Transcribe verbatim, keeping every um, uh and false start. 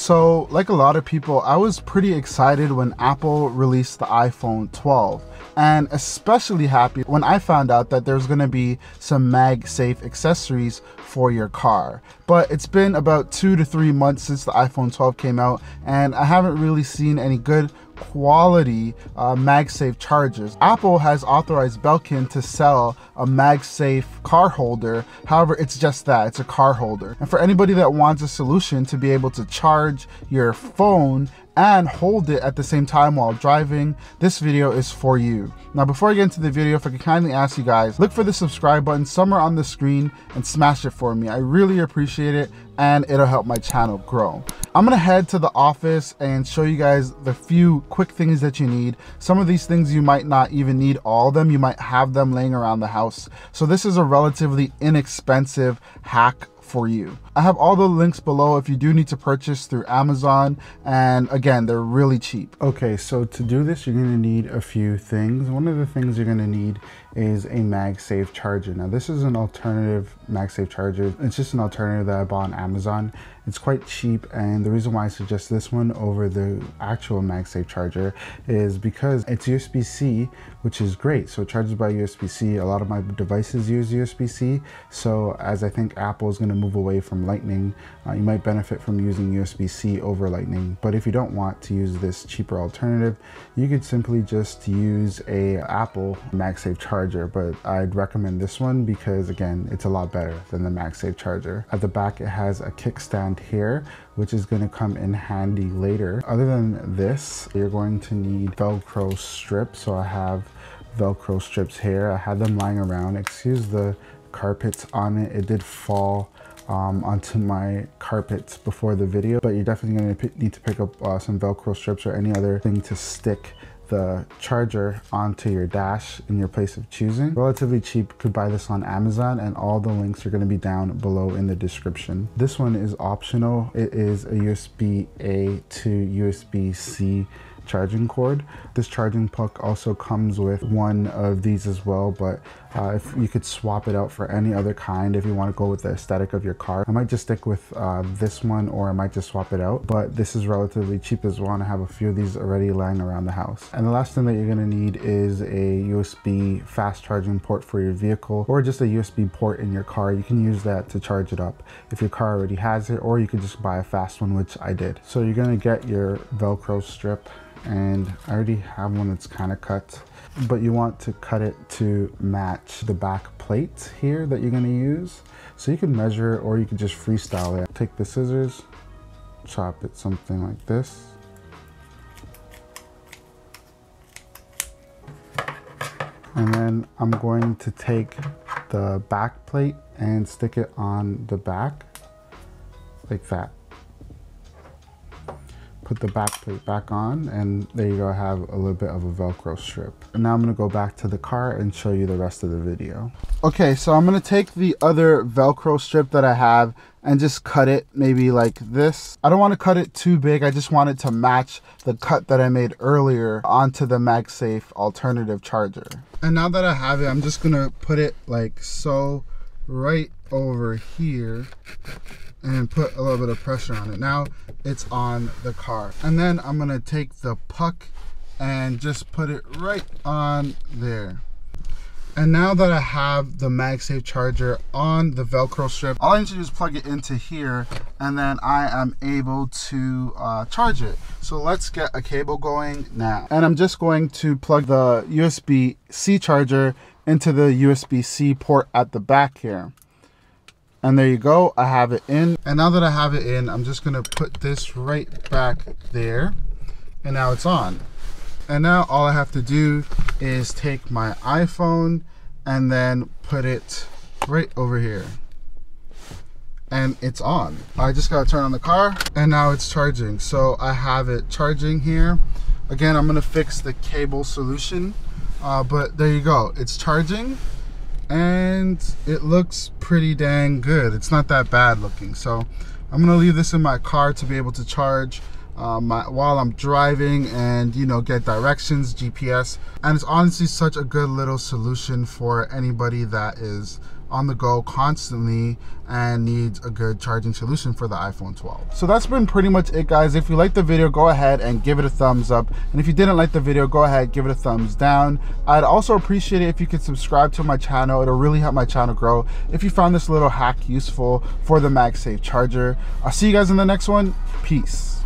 So like a lot of people, I was pretty excited when Apple released the iPhone twelve, and especially happy when I found out that there's gonna be some MagSafe accessories for your car. But it's been about two to three months since the iPhone twelve came out, and I haven't really seen any good quality uh, MagSafe chargers. Apple has authorized Belkin to sell a MagSafe car holder. However, it's just that, it's a car holder. And for anybody that wants a solution to be able to charge your phone and hold it at the same time while driving, this video is for you. Now, before I get into the video, if I could kindly ask you guys, look for the subscribe button somewhere on the screen and smash it for me. I really appreciate it, and it'll help my channel grow. I'm gonna head to the office and show you guys the few quick things that you need. Some of these things you might not even need all of them. You might have them laying around the house. So this is a relatively inexpensive hack for you. I have all the links below if you do need to purchase through Amazon, and again, they're really cheap. Okay, so to do this, you're gonna need a few things. One of the things you're gonna need is a MagSafe charger. Now, this is an alternative MagSafe charger. It's just an alternative that I bought on Amazon. It's quite cheap, and the reason why I suggest this one over the actual MagSafe charger is because it's U S B C, which is great. So it charges by U S B C. A lot of my devices use U S B C. So as I think Apple is gonna move away from Lightning, uh, you might benefit from using U S B C over Lightning. But if you don't want to use this cheaper alternative, you could simply just use a Apple MagSafe charger, but I'd recommend this one because again, it's a lot better than the MagSafe charger. At the back, it has a kickstand here, which is going to come in handy later. Other than this, you're going to need Velcro strips. So I have Velcro strips here. I had them lying around. Excuse the carpets on it. It did fall Um, onto my carpets before the video, but you're definitely going to need to pick up uh, some Velcro strips or any other thing to stick the charger onto your dash in your place of choosing. Relatively cheap, could buy this on Amazon, and all the links are going to be down below in the description. This one is optional. It is a U S B A to U S B C charging cord. This charging puck also comes with one of these as well, but uh, if you could swap it out for any other kind if you want to go with the aesthetic of your car. I might just stick with uh, this one, or I might just swap it out, but this is relatively cheap as well, and I have a few of these already lying around the house. And the last thing that you're going to need is a U S B fast charging port for your vehicle, or just a U S B port in your car. You can use that to charge it up if your car already has it, or you could just buy a fast one, which I did. So you're going to get your Velcro strip, and I already have one that's kind of cut, but you want to cut it to match the back plate here that you're going to use. So you can measure, or you can just freestyle it. Take the scissors, chop it something like this. And then I'm going to take the back plate and stick it on the back like that. Put the back plate back on, and there you go, I have a little bit of a Velcro strip. And now I'm gonna go back to the car and show you the rest of the video. Okay, so I'm gonna take the other Velcro strip that I have and just cut it maybe like this. I don't wanna cut it too big, I just want it to match the cut that I made earlier onto the MagSafe alternative charger. And now that I have it, I'm just gonna put it like so right over here and put a little bit of pressure on it. Now it's on the car. And then I'm gonna take the puck and just put it right on there. And now that I have the MagSafe charger on the Velcro strip, all I need to do is plug it into here, and then I am able to uh, charge it. So let's get a cable going now. And I'm just going to plug the U S B C charger into the U S B C port at the back here. And there you go, I have it in. And now that I have it in, I'm just gonna put this right back there. And now it's on. And now all I have to do is take my iPhone and then put it right over here. And it's on. I just gotta turn on the car, and now it's charging. So I have it charging here. Again, I'm gonna fix the cable solution, uh, but there you go, it's charging. And it looks pretty dang good. It's not that bad looking. So I'm gonna leave this in my car to be able to charge um, my, while I'm driving and, you know, get directions, G P S. And it's honestly such a good little solution for anybody that is on the go constantly and needs a good charging solution for the iPhone twelve. So that's been pretty much it, guys. If you liked the video, go ahead and give it a thumbs up. And if you didn't like the video, go ahead, give it a thumbs down. I'd also appreciate it if you could subscribe to my channel. It'll really help my channel grow if you found this little hack useful for the MagSafe charger. I'll see you guys in the next one. Peace.